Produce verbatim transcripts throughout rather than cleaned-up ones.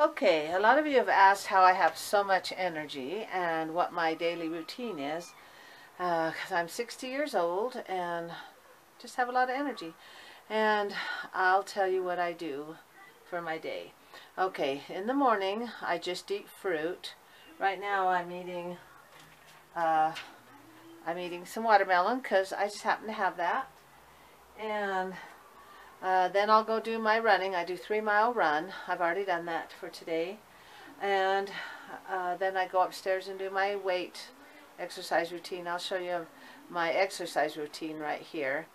Okay, a lot of you have asked how I have so much energy and what my daily routine is, because uh, I'm sixty years old and just have a lot of energy. And I'll tell you what I do for my day. Okay, in the morning I just eat fruit. Right now I'm eating uh, I'm eating some watermelon because I just happen to have that. And uh, then I'll go do my running. I do three mile run. I've already done that for today. And uh, then I go upstairs and do my weight exercise routine. I'll show you my exercise routine right here.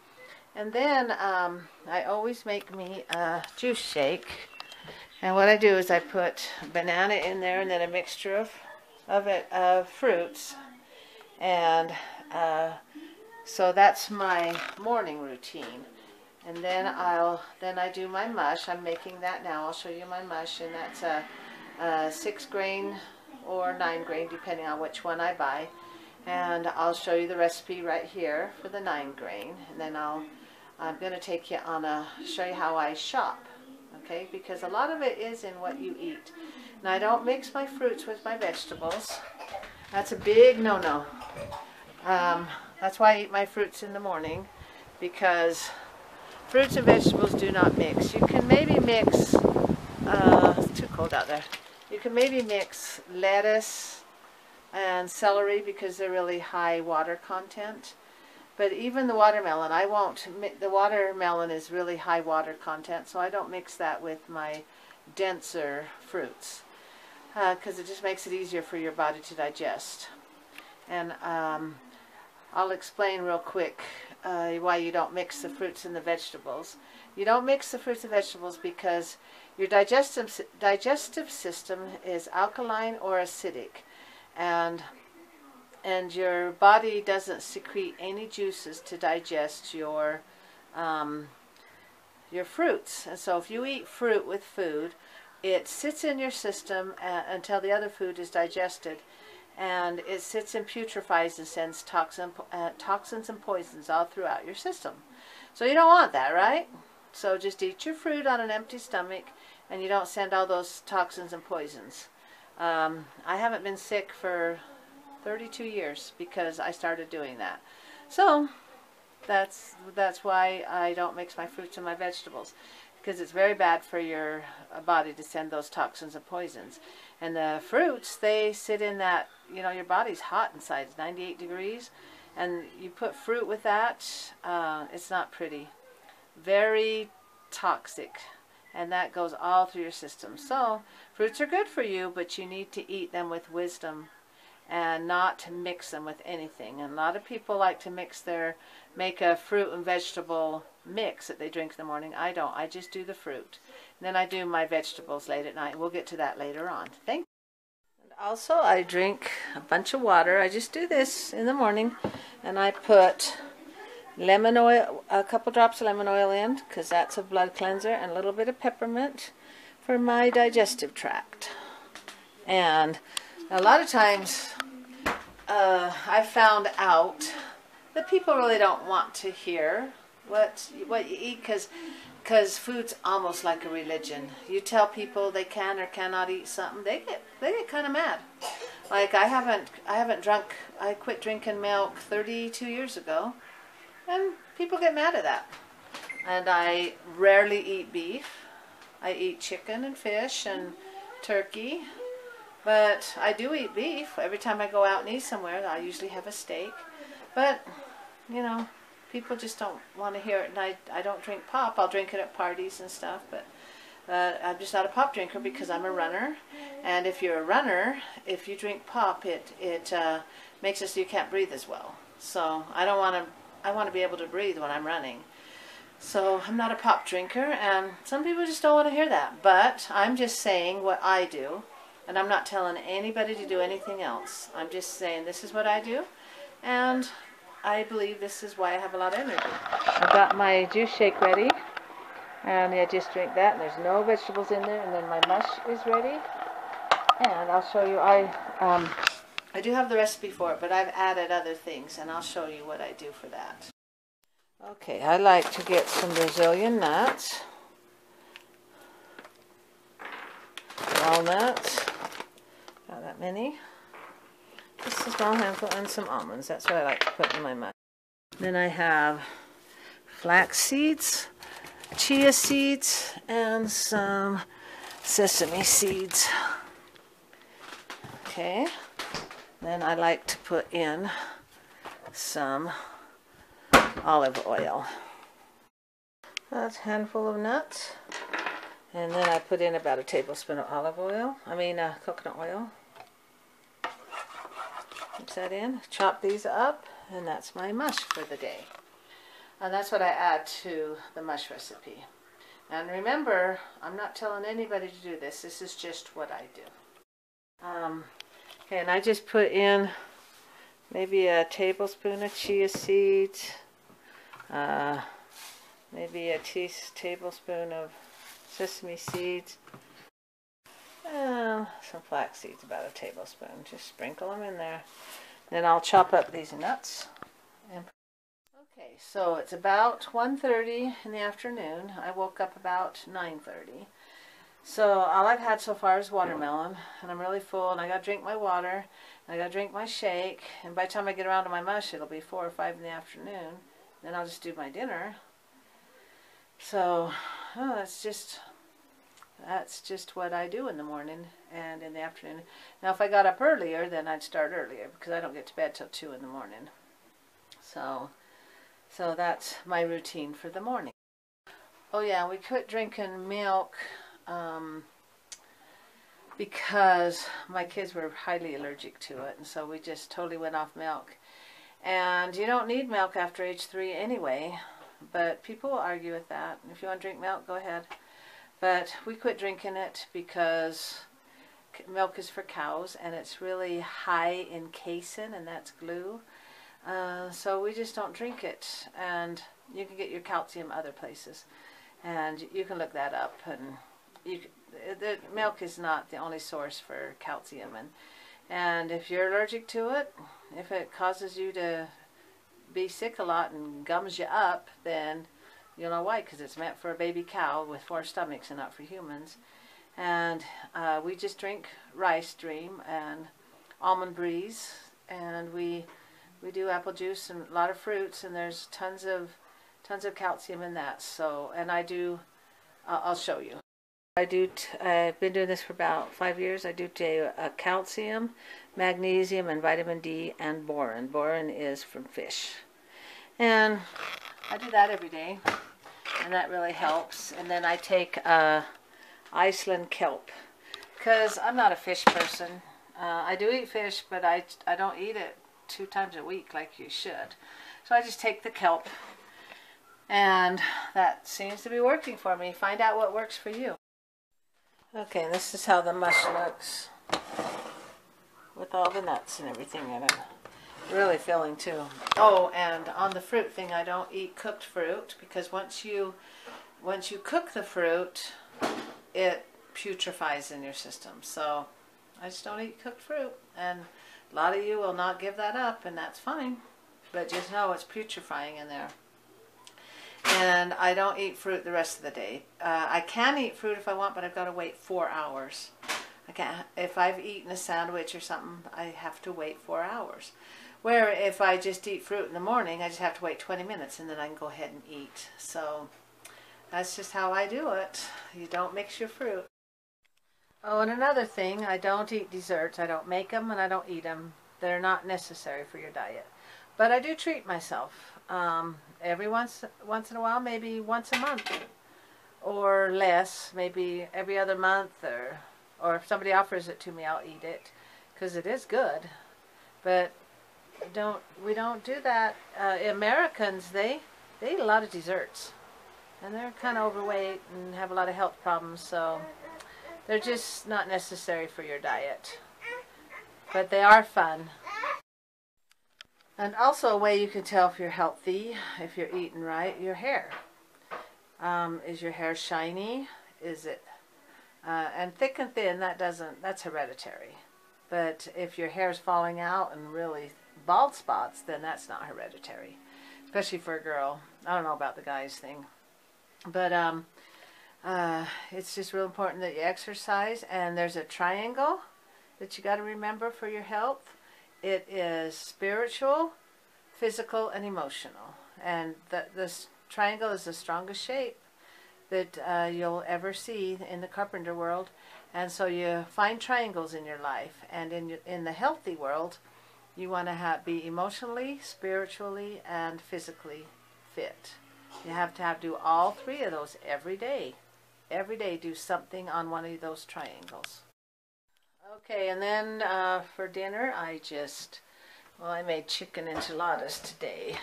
And then um, I always make me a juice shake. And what I do is I put banana in there and then a mixture of, of it, of fruits. And uh, so that's my morning routine. And then I'll, then I do my mush. I'm making that now. I'll show you my mush. And that's a, a six grain or nine grain, depending on which one I buy. And I'll show you the recipe right here for the nine grain. And then I'll, I'm going to take you on a, show you how I shop. Okay, because a lot of it is in what you eat. And I don't mix my fruits with my vegetables. That's a big no-no. Um, that's why I eat my fruits in the morning, because fruits and vegetables do not mix. You can maybe mix, uh, it's too cold out there. You can maybe mix lettuce and celery because they're really high water content. But even the watermelon, I won't, the watermelon is really high water content, so I don't mix that with my denser fruits, because uh, it just makes it easier for your body to digest. And um, I'll explain real quick uh, why you don't mix the fruits and the vegetables. You don't mix the fruits and vegetables because your digestive, digestive system is alkaline or acidic. And... and your body doesn't secrete any juices to digest your um, your fruits. And so if you eat fruit with food, it sits in your system uh, until the other food is digested, and it sits and putrefies and sends toxin, uh, toxins and poisons all throughout your system. So you don't want that, right? So just eat your fruit on an empty stomach, and you don't send all those toxins and poisons. Um, I haven't been sick for thirty-two years because I started doing that. So that's that's why I don't mix my fruits and my vegetables, because it's very bad for your body to send those toxins and poisons. And the fruits, they sit in that, you know, your body's hot inside, it's ninety-eight degrees, and you put fruit with that, uh, it's not pretty. Very toxic. And that goes all through your system. So fruits are good for you, but you need to eat them with wisdom and not to mix them with anything. And a lot of people like to mix their, make a fruit and vegetable mix that they drink in the morning. I don't. I just do the fruit. And then I do my vegetables late at night. We'll get to that later on. Thank you. And also, I drink a bunch of water. I just do this in the morning, and I put lemon oil, a couple drops of lemon oil in, because that's a blood cleanser, and a little bit of peppermint for my digestive tract. And a lot of times, uh, I found out that people really don't want to hear what what you eat, because because food's almost like a religion. You tell people they can or cannot eat something, they get they get kind of mad. Like I haven't I haven't drunk. I quit drinking milk thirty-two years ago, and people get mad at that. And I rarely eat beef. I eat chicken and fish and turkey. But I do eat beef. Every time I go out and eat somewhere, I usually have a steak. But, you know, people just don't want to hear it. And I, I don't drink pop. I'll drink it at parties and stuff. But uh, I'm just not a pop drinker because I'm a runner. And if you're a runner, if you drink pop, it, it uh, makes it so you can't breathe as well. So I don't want to, I want to be able to breathe when I'm running. So I'm not a pop drinker. And some people just don't want to hear that. But I'm just saying what I do. And I'm not telling anybody to do anything else. I'm just saying this is what I do, and I believe this is why I have a lot of energy. I've got my juice shake ready, and I just drink that, and there's no vegetables in there, and then my mush is ready. And I'll show you, I, um, I do have the recipe for it, but I've added other things, and I'll show you what I do for that. Okay, I like to get some Brazilian nuts. walnuts. Not that many. Just a small handful, and some almonds. That's what I like to put in my mush. Then I have flax seeds, chia seeds, and some sesame seeds. Okay. Then I like to put in some olive oil. That's a handful of nuts. And then I put in about a tablespoon of olive oil. I mean uh, coconut oil. Put that in. Chop these up. And that's my mush for the day. And that's what I add to the mush recipe. And remember, I'm not telling anybody to do this. This is just what I do. Um, okay, and I just put in maybe a tablespoon of chia seeds. Uh, maybe a tea tablespoon of sesame seeds. Uh, some flax seeds, about a tablespoon. Just sprinkle them in there. Then I'll chop up these nuts. And okay, so it's about one thirty in the afternoon. I woke up about nine thirty. So all I've had so far is watermelon, and I'm really full, and I gotta drink my water, and I gotta drink my shake, and by the time I get around to my mush, it'll be four or five in the afternoon. Then I'll just do my dinner. So oh, that's just that's just what I do in the morning and in the afternoon. Now if I got up earlier, then I'd start earlier, because I don't get to bed till two in the morning. So. So that's my routine for the morning. Oh yeah, we quit drinking milk um, because my kids were highly allergic to it, and so we just totally went off milk. And you don't need milk after age three anyway, but people will argue with that. If you want to drink milk, go ahead. But we quit drinking it because milk is for cows, and it's really high in casein, and that's glue. Uh, so we just don't drink it, and you can get your calcium other places, and you can look that up. And you can, the milk is not the only source for calcium, and and if you're allergic to it, if it causes you to be sick a lot and gums you up, then you'll know why, because it's meant for a baby cow with four stomachs and not for humans. And uh, we just drink Rice Dream and Almond Breeze, and we We do apple juice and a lot of fruits, and there's tons of tons of calcium in that. So, and I do, uh, I'll show you. I do. T I've been doing this for about five years. I do do uh, calcium, magnesium, and vitamin D, and boron. Boron is from fish, and I do that every day, and that really helps. And then I take uh, Iceland kelp, because I'm not a fish person. Uh, I do eat fish, but I I don't eat it two times a week like you should. So I just take the kelp, and that seems to be working for me. Find out what works for you. Okay, this is how the mush looks with all the nuts and everything in it. Really filling too. Oh, and on the fruit thing, I don't eat cooked fruit, because once you once you cook the fruit, it putrefies in your system. So I just don't eat cooked fruit, and a lot of you will not give that up, and that's fine, but just know it's putrefying in there. And I don't eat fruit the rest of the day. Uh, I can eat fruit if I want, but I've got to wait four hours. I can't, if I've eaten a sandwich or something, I have to wait four hours. Where if I just eat fruit in the morning, I just have to wait twenty minutes, and then I can go ahead and eat. So that's just how I do it. You don't mix your fruit. Oh, and another thing, I don't eat desserts. I don't make them, and I don't eat them. They're not necessary for your diet. But I do treat myself um, every once once in a while, maybe once a month or less, maybe every other month, or or if somebody offers it to me, I'll eat it, because it is good. But don't we don't do that. Uh, Americans, they they eat a lot of desserts, and they're kind of overweight and have a lot of health problems. So they're just not necessary for your diet, but they are fun. And also a way you can tell if you're healthy, if you're eating right, your hair. Um, is your hair shiny? Is it? Uh, and thick and thin, that doesn't, that's hereditary. But if your hair's falling out and really bald spots, then that's not hereditary, especially for a girl. I don't know about the guys thing, but um, Uh, it's just real important that you exercise, and there's a triangle that you got to remember for your health. It is spiritual, physical, and emotional, and the, this triangle is the strongest shape that uh, you'll ever see in the carpenter world. And so you find triangles in your life, and in your, in the healthy world, you want to have, be emotionally, spiritually, and physically fit. You have to have do all three of those every day. Every day, do something on one of those triangles. Okay, and then uh, for dinner, I just, well, I made chicken enchiladas today.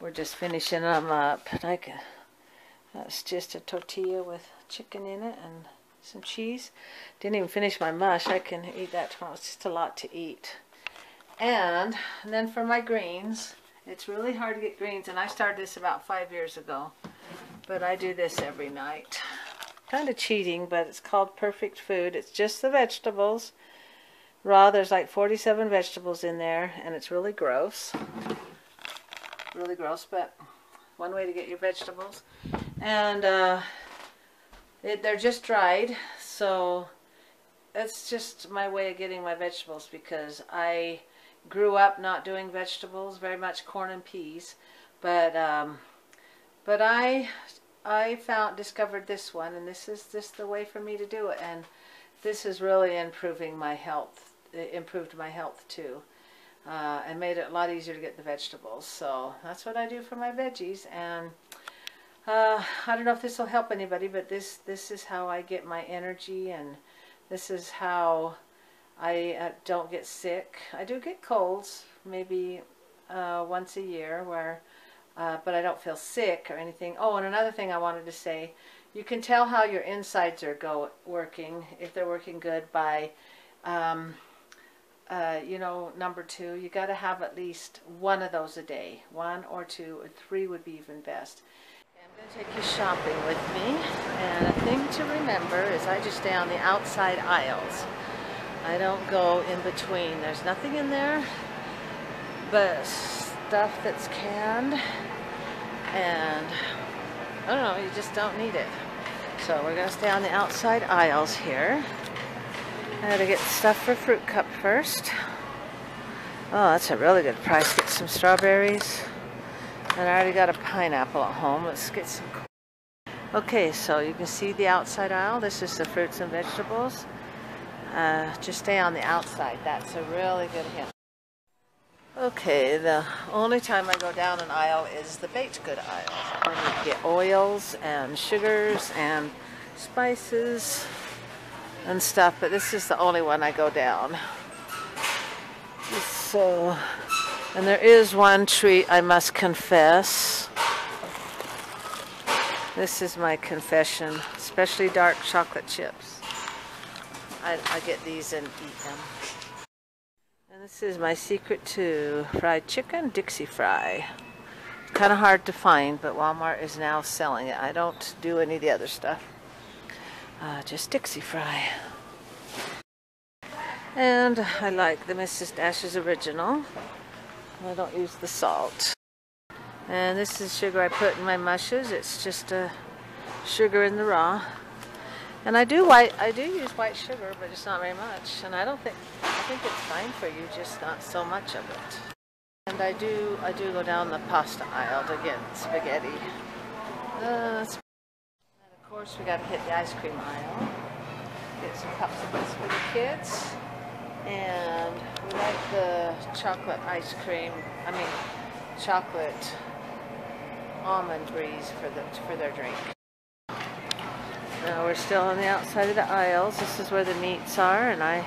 We're just finishing them up. Like a, that's just a tortilla with chicken in it and some cheese. Didn't even finish my mush. I can eat that tomorrow. It's just a lot to eat. And, and then for my greens, it's really hard to get greens, and I started this about five years ago, but I do this every night. Kind of cheating, but it's called Perfect Food. It's just the vegetables raw. There's like forty-seven vegetables in there, and it's really gross. Really gross, but one way to get your vegetables. And uh, it, they're just dried, so that's just my way of getting my vegetables, because I grew up not doing vegetables very much, corn and peas, but um, but I I found discovered this one, and this is just the way for me to do it, and this is really improving my health. It improved my health too, uh, and made it a lot easier to get the vegetables. So that's what I do for my veggies, and uh, I don't know if this will help anybody, but this this is how I get my energy, and this is how I uh, don't get sick. I do get colds maybe uh, once a year, where, uh, but I don't feel sick or anything. Oh, and another thing I wanted to say, you can tell how your insides are go working, if they're working good, by, um, uh, you know, number two. You got to have at least one of those a day. One or two, or three would be even best. I'm going to take you shopping with me. And a thing to remember is I just stay on the outside aisles. I don't go in between. There's nothing in there but stuff that's canned, and I don't know, you just don't need it. So we're going to stay on the outside aisles here. I gotta get stuff for Fruit Cup first. Oh, that's a really good price. Get some strawberries, and I already got a pineapple at home. Let's get some. Okay, so you can see the outside aisle. This is the fruits and vegetables. Uh, just stay on the outside. That's a really good hint. Okay, the only time I go down an aisle is the baked good aisle. Where you get oils and sugars and spices and stuff, but this is the only one I go down. So, and there is one treat I must confess. This is my confession, especially dark chocolate chips. I, I get these and eat them. And this is my secret to fried chicken, Dixie Fry. It's kind of hard to find, but Walmart is now selling it. I don't do any of the other stuff. Uh, just Dixie Fry. And I like the Missus Dash's original. I don't use the salt. And this is sugar I put in my mushes. It's just uh, sugar in the raw. And I do white, I do use white sugar, but it's not very much. And I don't think, I think it's fine for you, just not so much of it. And I do, I do go down the pasta aisle to get spaghetti. Uh, and of course, we got to hit the ice cream aisle. Get some cups of this for the kids. And we like the chocolate ice cream. I mean, chocolate almond breeze for the for their drink. Now we're still on the outside of the aisles. This is where the meats are, and I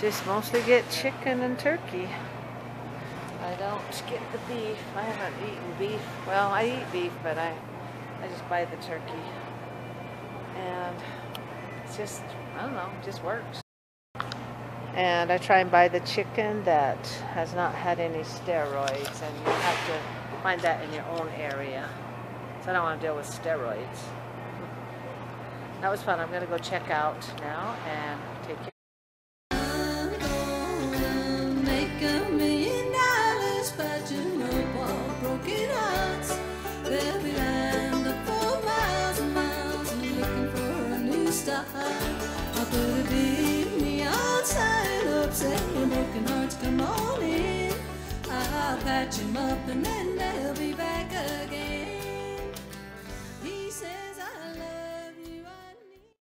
just mostly get chicken and turkey. I don't get the beef. I haven't eaten beef. Well, I eat beef, but I, I just buy the turkey. And it's just, I don't know, it just works. And I try and buy the chicken that has not had any steroids, and you have to find that in your own area. So I don't want to deal with steroids. That was fun. I'm going to go check out now and take care. I'm gonna make a million dollars, but you know, broken hearts, they'll be lined up for miles. I could have beat me outside, upset your broken hearts, come on in. I'll patch him up and then they'll be back again.